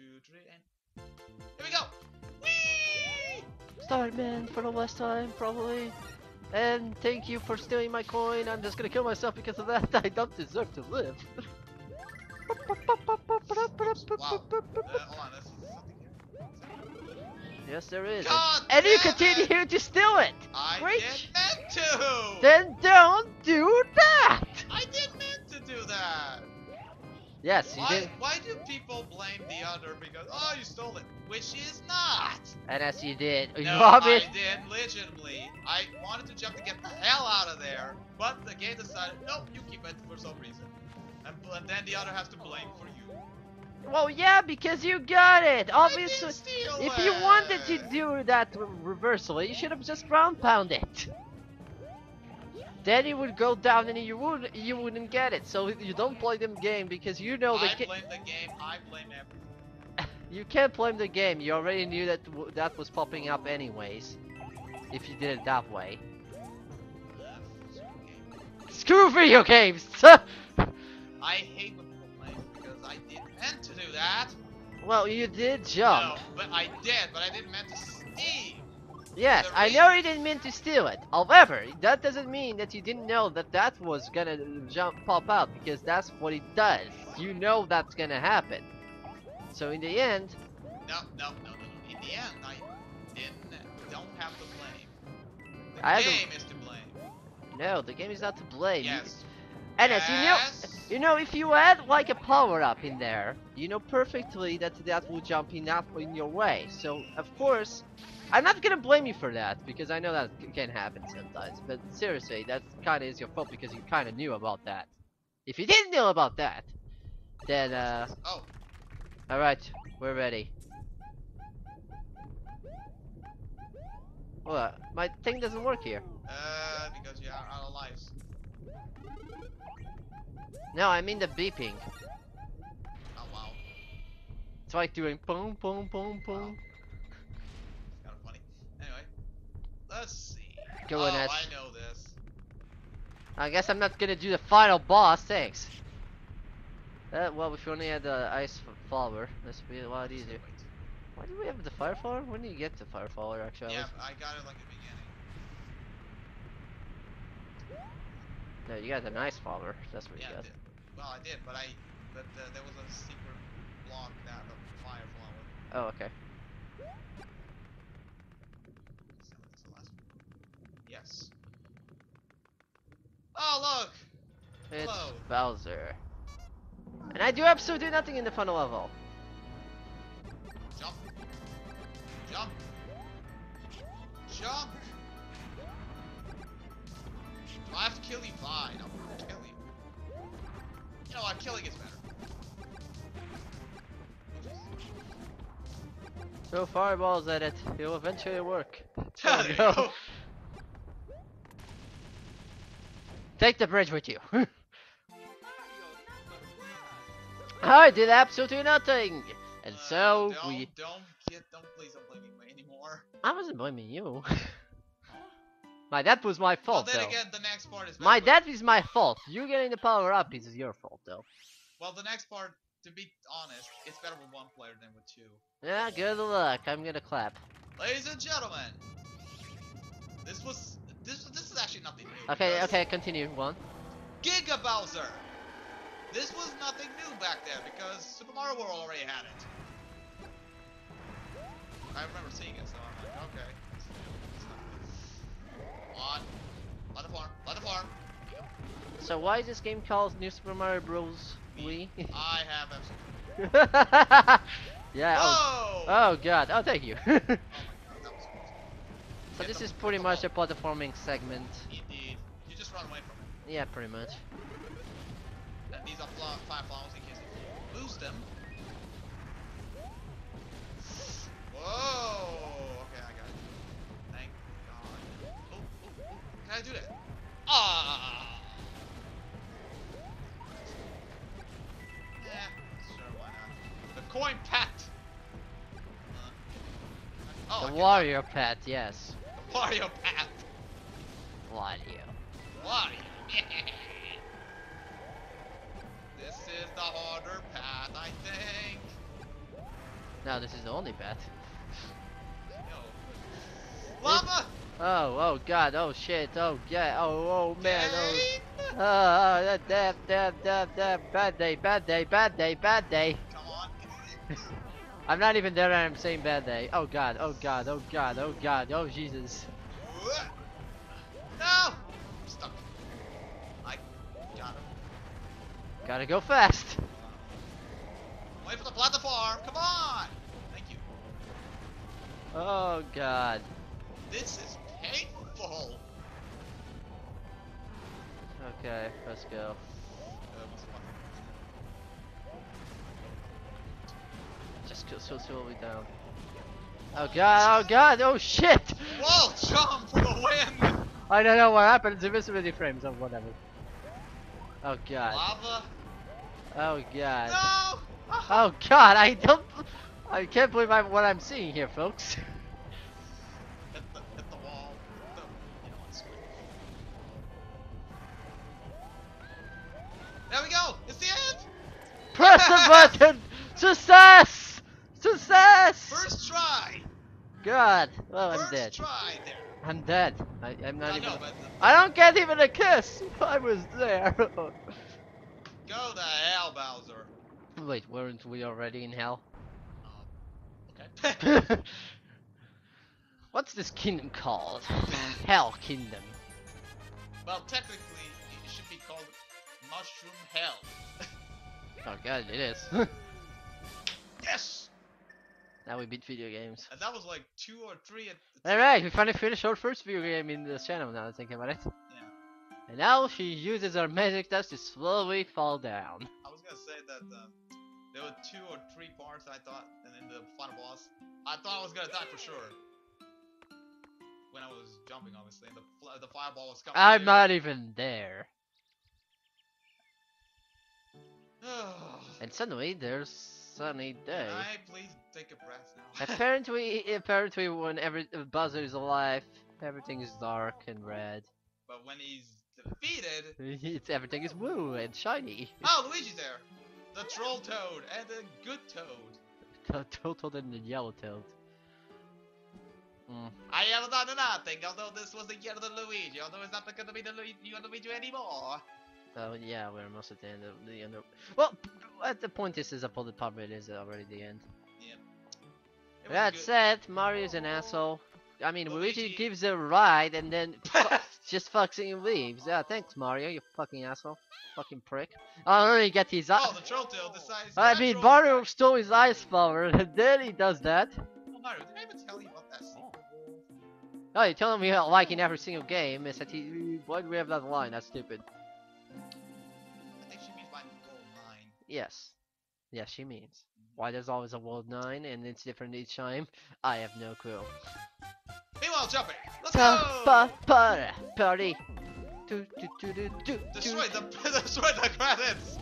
2, 3, and here we go! Whee! Starman for the last time, probably. And thank you for stealing my coin. I'm just gonna kill myself because of that. I don't deserve to live. Wow. Hold on, there's something here. Yes, there is. God and you continue here to steal it. I didn't mean to. Then don't do that. I didn't mean to do that. Yes, you did. Why do people blame the other because, oh, you stole it? Which is not. And as you did. No, I did, legitimately. I wanted to jump to get the hell out of there, but the game decided, nope, you keep it for some reason. And then the other has to blame for you. Well, yeah, because you got it. Obviously, if you wanted to do that reversal, you should have just ground pound it. Then it would go down and you wouldn't get it. So you don't play the game because you know the game. I blame the game. I blame everything. You can't blame the game. You already knew that that was popping up anyways. If you did it that way. Screw video games. I hate when people play because I didn't meant to do that. Well, you did jump. No, but I did. But I didn't meant to steal. Yes, I know you didn't mean to steal it. However, that doesn't mean that you didn't know that that was gonna pop out, because that's what it does. You know that's gonna happen. So in the end... No. In the end, I don't have to blame. The game is to blame. No, the game is not to blame. Yes. And as you know, if you had like a power-up in there, you know perfectly that that will jump enough in your way. So, of course... I'm not gonna blame you for that, because I know that can happen sometimes, but seriously, that kinda is your fault because you kinda knew about that. If you didn't know about that, then oh. Alright, we're ready. Well, my thing doesn't work here. Because you are out of lives. No, I mean the beeping. Oh wow. It's like doing boom, boom, boom, boom. Wow. Let's see. I know this. I guess I'm not gonna do the final boss, thanks. Well, if you only had the ice flower, this would be a lot easier. Why do we have the fire flower? When do you get the fire flower, actually? Yeah, I got it like at the beginning. No, you got the ice flower. That's what you got. Well, I did, but there was a secret block that the fire flower. Oh, okay. Yes. Oh look! It's hello. Bowser. And I do absolutely nothing in the final level. Jump. Jump. Jump. If I have to kill you, fine. I'm gonna kill you. You know what, killing is better. Throw fireballs at it. It'll eventually work. There you go. Take the bridge with you. I did absolutely nothing, and so we. Don't please don't blame me anymore. I wasn't blaming you. My dad was my fault. Well, then again, the next part is my dad is my fault. You getting the power up is your fault, though. Well, the next part, to be honest, it's better with one player than with two. Yeah, good luck. I'm gonna clap. Ladies and gentlemen, this was. This is actually nothing new. Okay, continue. One. Giga Bowser! This was nothing new back there because Super Mario World already had it. I remember seeing it, so I'm like, okay. Come on. Let it farm. Let it farm. So why is this game called New Super Mario Bros. Wii? I have absolutely. Yeah. Oh! Oh god. Oh, thank you. So this is pretty much a platforming segment. Indeed. You just run away from it. Yeah, pretty much. And these are fire flowers in case you lose them. Whoa! Okay, I got it. Thank God. Oh. Can I do that? Ah! Yeah, sure, why not? The coin pet! Oh, the warrior pet, yes. Wario path! Wario! This is the harder path, I think! No, this is the only path. Lava! Oh, oh god, oh shit, oh yeah, oh, oh man, oh. Oh, oh, damn, bad day, bad day, bad day, bad day. Come on. I'm not even there and I'm saying bad day. Oh god, oh god, oh god, oh god, oh Jesus. No! I'm stuck. I got him. Gotta go fast. Wait for the platform, come on! Thank you. Oh god. This is painful! Okay, let's go. Just go slowly down. Oh god, oh god, oh shit! Whoa, jump for the win! I don't know what happens, invisibility frames or whatever. Oh god. Lava? Oh god. No! Oh god, I can't believe what I'm seeing here, folks. There we go! It's the end! Press the button! Success! Success! First try! God. Well, first I'm dead. Try there. I'm dead. I'm not even... I don't get even a kiss! I was there! Go to hell, Bowser. Wait, weren't we already in hell? Okay. What's this kingdom called? Hell Kingdom. Well, technically, it should be called... Mushroom Hell. Oh god, it is. Yes! Now we beat video games. And that was like 2 or 3. Alright, we finally finished our first video game in this channel now, thinking about it. Yeah. And now she uses her magic dust to slowly fall down. I was gonna say that there were 2 or 3 parts I thought, and then the final boss. I thought I was gonna die for sure. When I was jumping, obviously, and the fireball was coming. I'm not even there. And suddenly there's sunny day. Can I please take a breath now? apparently when every Bowser is alive, everything is dark and red. But when he's defeated, everything is blue and shiny. Oh, Luigi's there! The troll toad and the good toad. The troll toad and the yellow toad. Mm. I have done nothing, although this was the year of the Luigi, although it's not going to be the Luigi anymore. Oh yeah, we're almost at the end of the end. Well, at the point this is uploaded, probably it is already the end. Yeah. That said, Mario's an asshole. I mean, Luigi gives a ride and then just fucks it and leaves. Yeah, thanks Mario, you fucking asshole, fucking prick. I already get his eyes. Oh, the troll tail decides. I mean, Mario stole his ice flower, and then he does that. Well, Mario, did I even tell you about that? No, you tell him you like in every single game. Is that he? Why do we have that line? That's stupid. Yes. Yes, she means. Why there's always a World 9 and it's different each time? I have no clue. Meanwhile, jumping! Let's go! Party! Destroy the credits!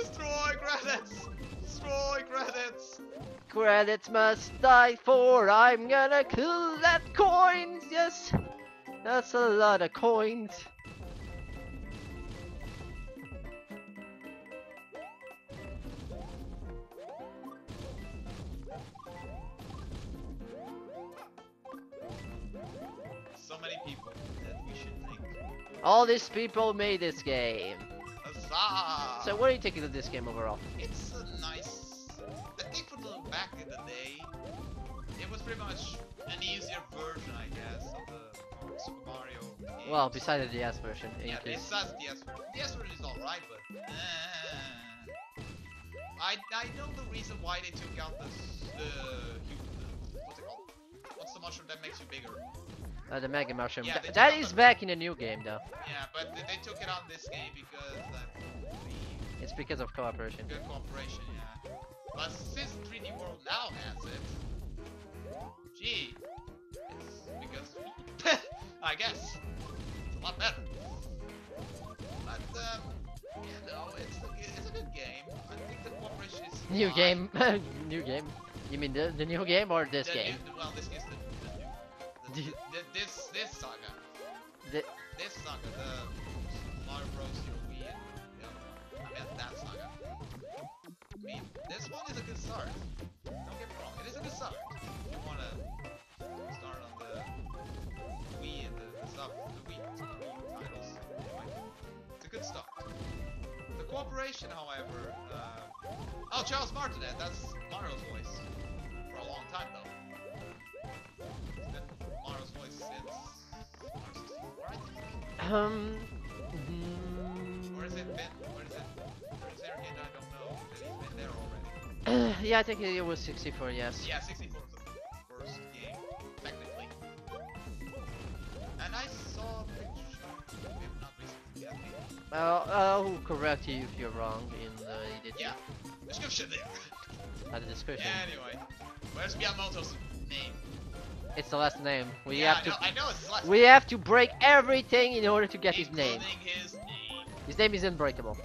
Destroy credits! Destroy credits! Credits must die for I'm gonna collect coins! Yes! That's a lot of coins! People that we should take. All these people made this game. Huzzah! So what do you think of this game overall? It's a nice... I think from back in the day, it was pretty much an easier version, I guess, of the Super Mario games. Well, besides the DS version. Yeah, besides the DS version. The DS version is alright, but... I know the reason why they took out this... what's it called? What's the mushroom that makes you bigger? The Mega Mushroom. Yeah, that is back in the new game though. Yeah, but they took it on this game because it's because of cooperation. Good cooperation, yeah. But since 3D World now has it, gee, it's because I guess it's a lot better. But you know, it's a good game. I think the cooperation is new hard. Game, new game. You mean the new game or this game? Well, this is this saga, the Mario Bros. Wii, and that saga. I mean, this one is a good start. Don't get me wrong. animation, however, oh, Charles Martinet, that's Mario's voice. For a long time, though. It's been Mario's voice since Mario 64, I think. Where has it been? Where is there again? I don't know. It's been there already. Yeah, I think it was 64, yes. Yeah, 64 was the first game, technically. And I saw a picture, maybe not recently, I think. I'll correct you if you're wrong in the edit. Yeah, description there. At the description. Anyway, where's Miyamoto's name? It's the last name. We have to. No, I know it's the last name. We have to break everything in order to get his name. His name is unbreakable.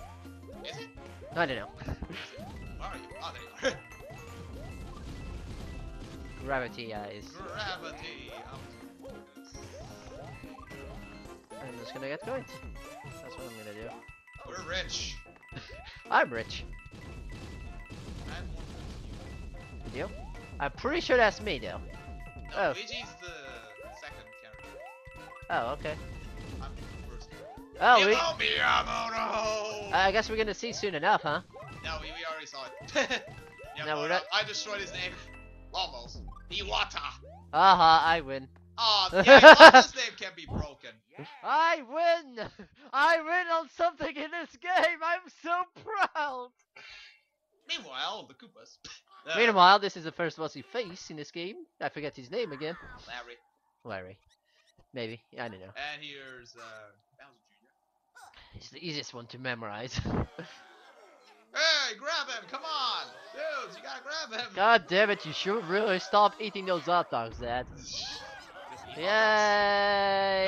Is it? I don't know. Where are you? Oh, there you are. Gravity is. Gravity. I'm just gonna get going. That's what I'm gonna do. We're rich. I'm rich. I'm more rich than you. I'm pretty sure that's me though. No, oh. Luigi's the second character. Oh, okay. I'm the first character. Oh, Miyamoto! I guess we're gonna see soon enough, huh? No, we already saw it. No, we're not. I destroyed his name. Almost. Iwata! Aha, I win. Aw, yeah, Iwata's name can be broken. I win! I win on something in this game! I'm so proud! Meanwhile, the Koopas. Meanwhile, this is the first boss you face in this game. I forget his name again. Larry. Maybe. I don't know. And here's Bowser Jr. It's the easiest one to memorize. Hey, grab him! Come on! Dudes, you gotta grab him! God damn it, you should really stop eating those hot dogs, Dad. Yay!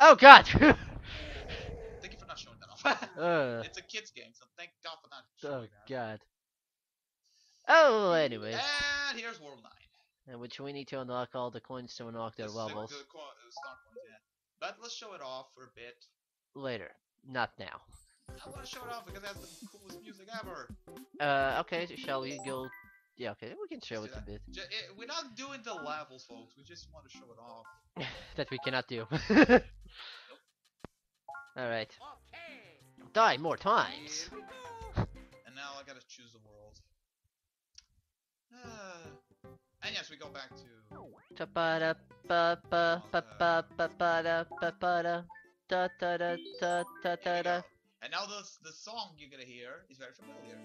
Oh god! Thank you for not showing that off. It's a kid's game, so thank God for not showing that. Oh god. Oh, anyways. And here's World 9. And which we need to unlock all the coins to unlock their levels. Yeah. But let's show it off for a bit. Later. Not now. I want to show it off because that's the coolest music ever. Okay, so shall we go... Yeah, okay, we can show it a bit. We're not doing the levels, folks. We just want to show it off. That we cannot do. Nope. Alright. Okay. Die more times. And now I gotta choose the world. And yes, we go back to. And now the song you're gonna hear is very familiar.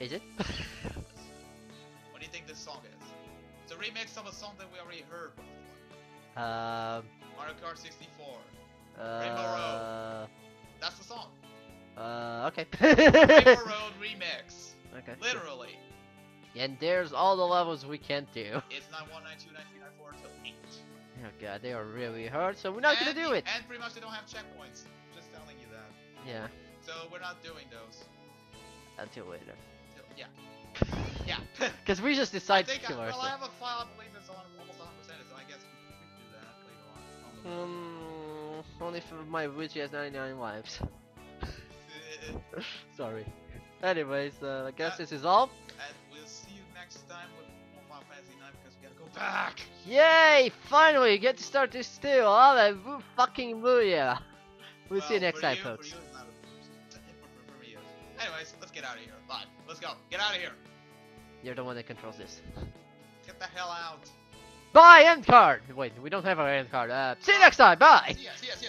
Is it? What do you think this song is? It's a remix of a song that we already heard before. Mario Kart 64. Rainbow Road. That's the song. Okay. Rainbow Road remix. Okay. Literally. And there's all the levels we can't do. It's not 192, 1994 till 8. Oh god, they are really hard, so we're not gonna do it. And pretty much they don't have checkpoints. Just telling you that. Yeah. So we're not doing those. Until later. Yeah. Yeah. Because we just decided to kill ourselves. Well, I have a file I believe is on almost 100%, so I guess we can do that later on. Only for my witch has 99 lives. Sorry. Anyways, I guess this is all. And we'll see you next time with more Final Fantasy 9 because we gotta go back! Yay! Finally, you get to start this too! Oh, fucking booyah! We'll see you next time, folks. Anyways, let's get out of here. Bye. Let's go. Get out of here! You're the one that controls this. Get the hell out! Bye, end card! Wait, we don't have our end card. See you next time! Bye! Yes, yes, yes.